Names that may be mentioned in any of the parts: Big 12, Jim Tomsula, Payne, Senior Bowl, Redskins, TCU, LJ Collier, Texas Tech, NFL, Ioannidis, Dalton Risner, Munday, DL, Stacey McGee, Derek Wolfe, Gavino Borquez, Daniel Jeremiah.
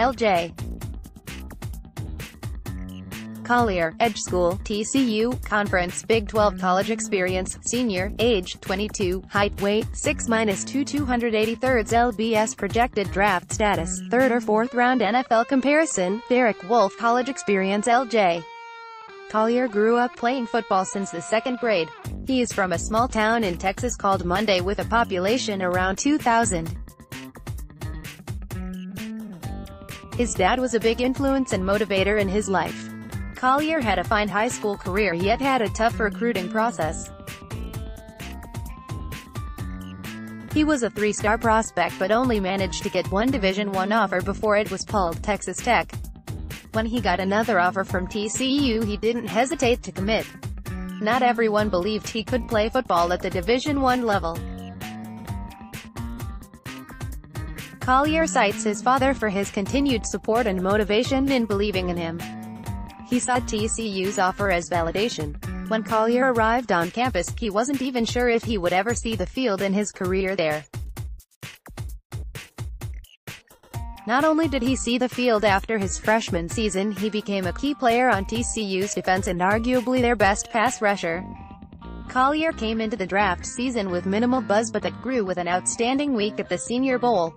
LJ Collier, Edge School, TCU, Conference, Big 12 College Experience, Senior, Age, 22, Height, Weight, 6'2", 283 LBS Projected Draft Status, 3rd or 4th Round NFL Comparison, Derek Wolfe College Experience LJ Collier grew up playing football since the 2nd grade. He is from a small town in Texas called Munday with a population around 2,000. His dad was a big influence and motivator in his life. Collier had a fine high school career yet had a tough recruiting process. He was a 3-star prospect but only managed to get one Division I offer before it was pulled, Texas Tech. When he got another offer from TCU, he didn't hesitate to commit. Not everyone believed he could play football at the Division I level. Collier cites his father for his continued support and motivation in believing in him. He saw TCU's offer as validation. When Collier arrived on campus, he wasn't even sure if he would ever see the field in his career there. Not only did he see the field after his freshman season, he became a key player on TCU's defense and arguably their best pass rusher. Collier came into the draft season with minimal buzz but that grew with an outstanding week at the Senior Bowl.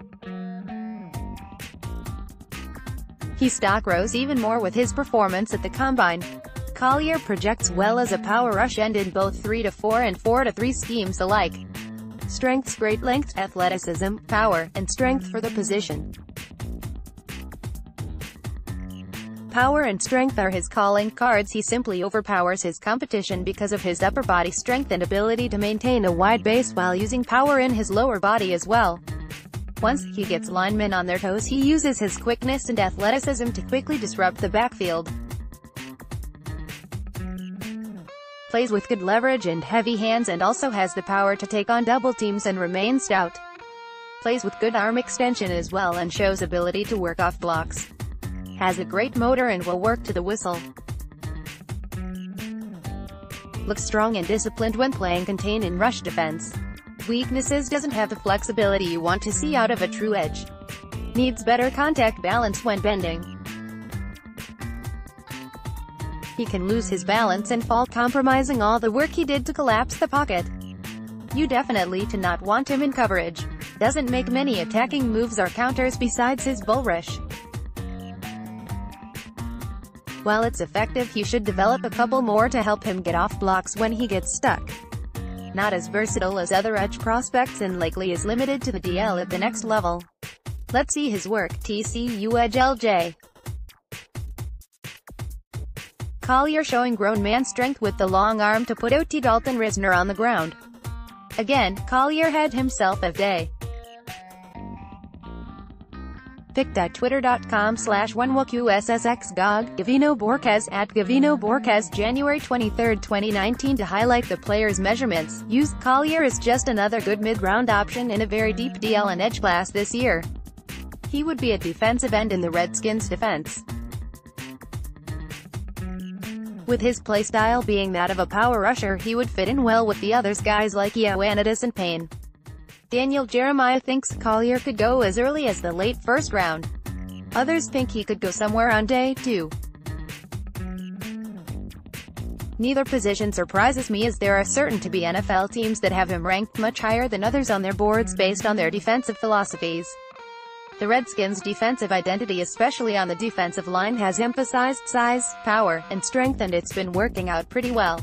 His stock rose even more with his performance at the Combine. Collier projects well as a power rush end in both 3-4 and 4-3 schemes alike. Strengths: great length, athleticism, power, and strength for the position. Power and strength are his calling cards. He simply overpowers his competition because of his upper body strength and ability to maintain a wide base while using power in his lower body as well. Once he gets linemen on their toes, he uses his quickness and athleticism to quickly disrupt the backfield. Plays with good leverage and heavy hands and also has the power to take on double teams and remain stout. Plays with good arm extension as well and shows ability to work off blocks. Has a great motor and will work to the whistle. Looks strong and disciplined when playing contain and rush defense. Weaknesses: doesn't have the flexibility you want to see out of a true edge. Needs better contact balance when bending. He can lose his balance and fall, compromising all the work he did to collapse the pocket. You definitely do not want him in coverage. Doesn't make many attacking moves or counters besides his bull rush. While it's effective, you should develop a couple more to help him get off blocks when he gets stuck. Not as versatile as other edge prospects and likely is limited to the DL at the next level. Let's see his work. TCU Edge LJ Collier showing grown man strength with the long arm to put OT Dalton Risner on the ground. Again, Collier had himself a day. pic.twitter.com/1WQSSXGOG, Gavino Borquez @GavinoBorquez, January 23, 2019. To highlight the player's measurements, use Collier is just another good mid-round option in a very deep DL and edge class this year. He would be a defensive end in the Redskins defense. With his playstyle being that of a power rusher, he would fit in well with the others guys like Ioannidis and Payne. Daniel Jeremiah thinks Collier could go as early as the late 1st round. Others think he could go somewhere on day 2. Neither position surprises me, as there are certain to be NFL teams that have him ranked much higher than others on their boards based on their defensive philosophies. The Redskins' defensive identity, especially on the defensive line, has emphasized size, power, and strength, and it's been working out pretty well.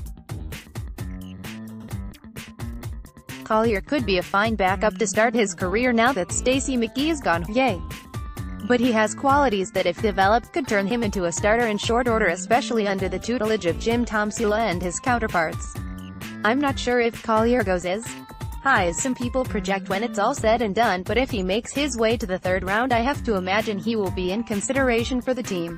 Collier could be a fine backup to start his career now that Stacey McGee is gone, yay! But he has qualities that if developed could turn him into a starter in short order, especially under the tutelage of Jim Tomsula and his counterparts. I'm not sure if Collier goes as high as some people project when it's all said and done, but if he makes his way to the 3rd round, I have to imagine he will be in consideration for the team.